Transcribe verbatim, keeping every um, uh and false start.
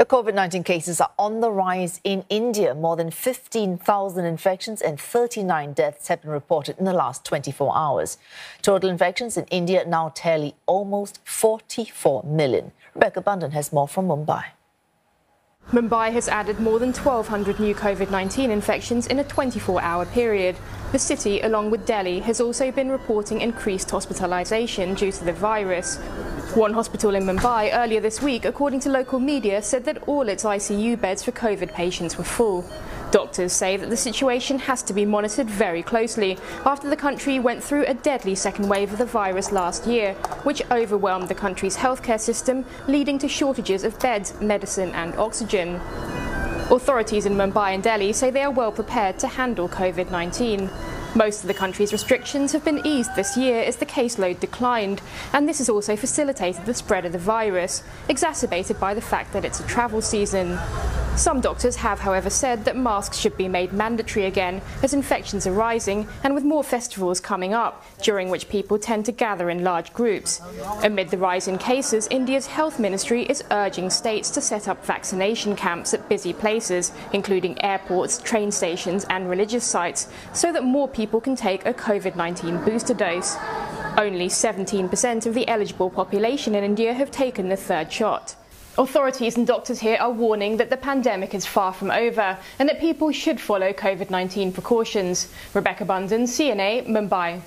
The COVID nineteen cases are on the rise in India. More than fifteen thousand infections and thirty-nine deaths have been reported in the last twenty-four hours. Total infections in India now tally almost forty-four million. Rebecca Bundan has more from Mumbai. Mumbai has added more than twelve hundred new COVID nineteen infections in a twenty-four hour period. The city, along with Delhi, has also been reporting increased hospitalisation due to the virus. One hospital in Mumbai earlier this week, according to local media, said that all its I C U beds for COVID patients were full. Doctors say that the situation has to be monitored very closely after the country went through a deadly second wave of the virus last year, which overwhelmed the country's healthcare system, leading to shortages of beds, medicine and oxygen. Authorities in Mumbai and Delhi say they are well prepared to handle COVID nineteen. Most of the country's restrictions have been eased this year as the caseload declined, and this has also facilitated the spread of the virus, exacerbated by the fact that it's a travel season. Some doctors have, however, said that masks should be made mandatory again as infections are rising and with more festivals coming up, during which people tend to gather in large groups. Amid the rise in cases, India's health ministry is urging states to set up vaccination camps at busy places, including airports, train stations and religious sites, so that more people can take a COVID nineteen booster dose. Only seventeen percent of the eligible population in India have taken the third shot. Authorities and doctors here are warning that the pandemic is far from over and that people should follow COVID nineteen precautions. Rebecca Bundan, C N A, Mumbai.